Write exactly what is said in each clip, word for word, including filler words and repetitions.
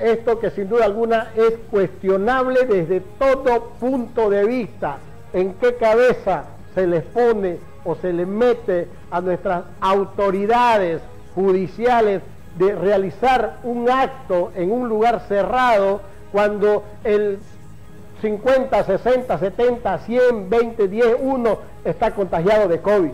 Esto que sin duda alguna es cuestionable desde todo punto de vista. ¿En qué cabeza se les pone o se les mete a nuestras autoridades judiciales de realizar un acto en un lugar cerrado cuando el cincuenta, sesenta, setenta, cien, veinte, diez, uno está contagiado de COVID?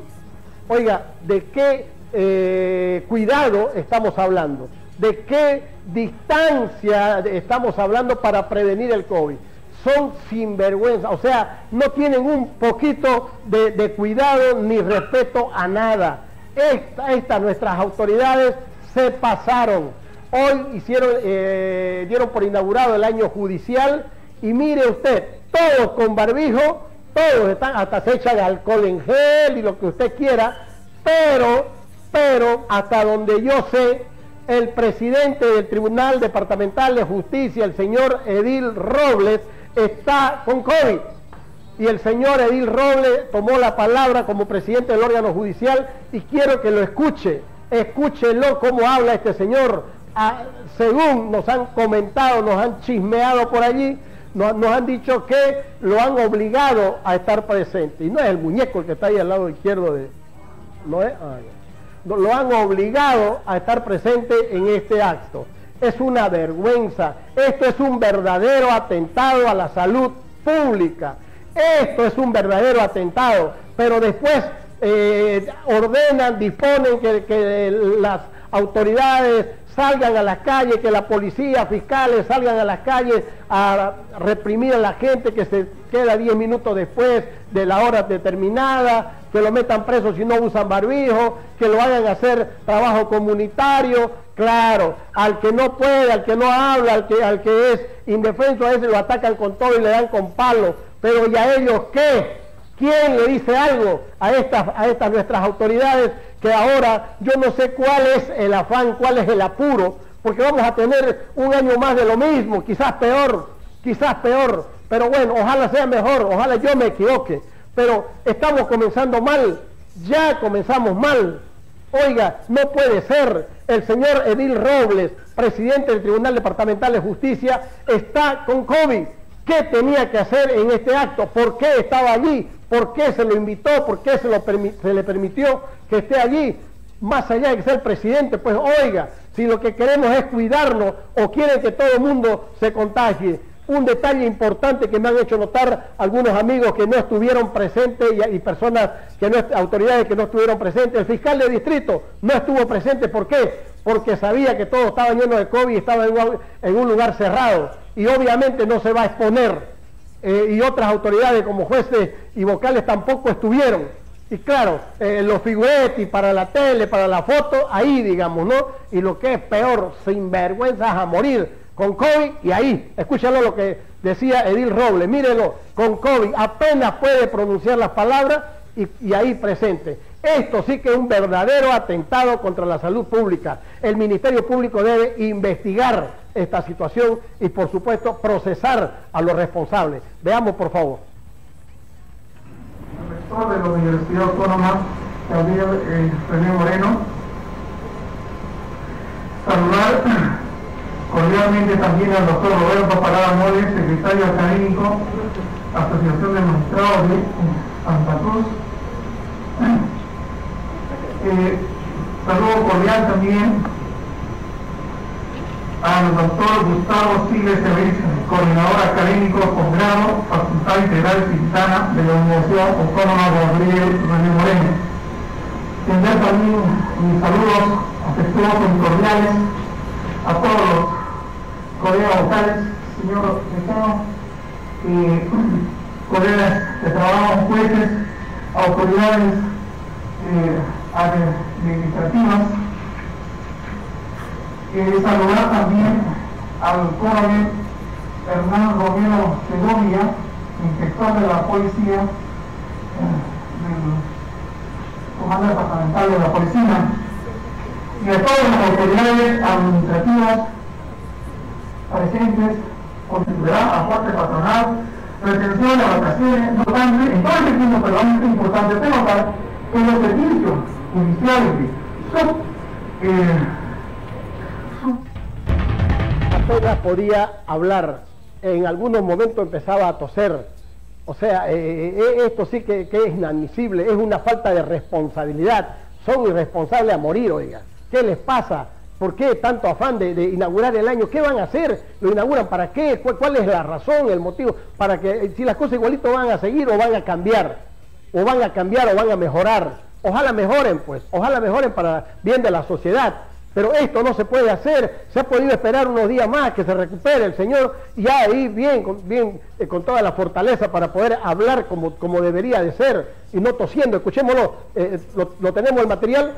Oiga, ¿de qué eh, cuidado estamos hablando? ¿De qué distancia estamos hablando para prevenir el COVID? Son sinvergüenza, o sea, no tienen un poquito de, de cuidado ni respeto a nada. Esta, esta, nuestras autoridades se pasaron. Hoy hicieron, eh, dieron por inaugurado el año judicial y mire usted, todos con barbijo, todos están, hasta se echan alcohol en gel y lo que usted quiera, pero, pero, hasta donde yo sé, el presidente del Tribunal Departamental de Justicia, el señor Edil Robles, está con COVID. Y el señor Edil Robles tomó la palabra como presidente del órgano judicial y quiero que lo escuche. Escúchelo cómo habla este señor. Ah, según nos han comentado, nos han chismeado por allí, no, nos han dicho que lo han obligado a estar presente. Y no es el muñeco el que está ahí al lado izquierdo de... ¿No es? Ah, ya. Lo han obligado a estar presente en este acto. Es una vergüenza. Esto es un verdadero atentado a la salud pública. Esto es un verdadero atentado. Pero después eh, ordenan, disponen que, que las autoridades salgan a las calles, que la policía, fiscales salgan a las calles a reprimir a la gente que se queda diez minutos después de la hora determinada, que lo metan preso si no usan barbijo, que lo hagan hacer trabajo comunitario. Claro, al que no puede, al que no habla, al que, al que es indefenso, a ese lo atacan con todo y le dan con palo. Pero ¿y a ellos qué? ¿Quién le dice algo a estas, a estas nuestras autoridades? Que ahora yo no sé cuál es el afán, cuál es el apuro, porque vamos a tener un año más de lo mismo, quizás peor, quizás peor, pero bueno, ojalá sea mejor, ojalá yo me equivoque, pero estamos comenzando mal, ya comenzamos mal. Oiga, no puede ser. El señor Edil Robles, presidente del Tribunal Departamental de Justicia, está con COVID. ¿Qué tenía que hacer en este acto? ¿Por qué estaba allí? ¿Por qué se lo invitó? ¿Por qué se, lo se le permitió que esté allí? Más allá de ser presidente, pues oiga, si lo que queremos es cuidarnos o quieren que todo el mundo se contagie. Un detalle importante que me han hecho notar algunos amigos que no estuvieron presentes y, y personas, que no, autoridades que no estuvieron presentes. El fiscal de distrito no estuvo presente. ¿Por qué? Porque sabía que todo estaba lleno de COVID y estaba en un, en un lugar cerrado. Y obviamente no se va a exponer. Eh, y otras autoridades como jueces y vocales tampoco estuvieron. Y claro, eh, los figuretti para la tele, para la foto, ahí digamos, ¿no? Y lo que es peor, sinvergüenzas a morir, con COVID y ahí. Escúchalo lo que decía Edil Robles, mírenlo, con COVID, apenas puede pronunciar las palabras y, y ahí presente. Esto sí que es un verdadero atentado contra la salud pública. El Ministerio Público debe investigar esta situación y por supuesto procesar a los responsables. Veamos por favor. El rector de la Universidad Autónoma, Gabriel René Moreno, saludar cordialmente también al doctor Roberto Parada Mores, secretario académico, Asociación de Magistrados de Santa Cruz. Eh, saludo cordial también al doctor Gustavo Siles Servín, coordinador académico posgrado, Facultad Integral Cristana de la Universidad Autónoma de Gabriel René Moreno. Tendré también mis saludos afectuosos y cordiales a todos los colegas vocales, señor decano, eh, colegas de trabajo, jueces, autoridades eh, administrativas. Eh, saludar también al coronel Hernán Romero Segovia, inspector de la policía, eh, del Comando Departamental de la Policía, y a todas las autoridades administrativas presentes, con seguridad, aporte patronal, retención de las vacaciones, no tanto, en todo este tiempo, pero es importante notar que los servicios judiciales son... Eh, apenas podía hablar, en algunos momentos empezaba a toser. O sea, eh, esto sí que, que es inadmisible, es una falta de responsabilidad. Son irresponsables a morir, oiga. ¿Qué les pasa? ¿Por qué tanto afán de, de inaugurar el año? ¿Qué van a hacer? ¿Lo inauguran para qué? ¿Cuál, cuál es la razón, el motivo? Para que, si las cosas igualito van a seguir o van a cambiar, o van a cambiar o van a mejorar. Ojalá mejoren, pues, ojalá mejoren para bien de la sociedad. Pero esto no se puede hacer, se ha podido esperar unos días más que se recupere el señor y ya ahí bien, con, bien, eh, con toda la fortaleza para poder hablar como, como debería de ser y no tosiendo. Escuchémoslo, eh, lo, lo tenemos el material.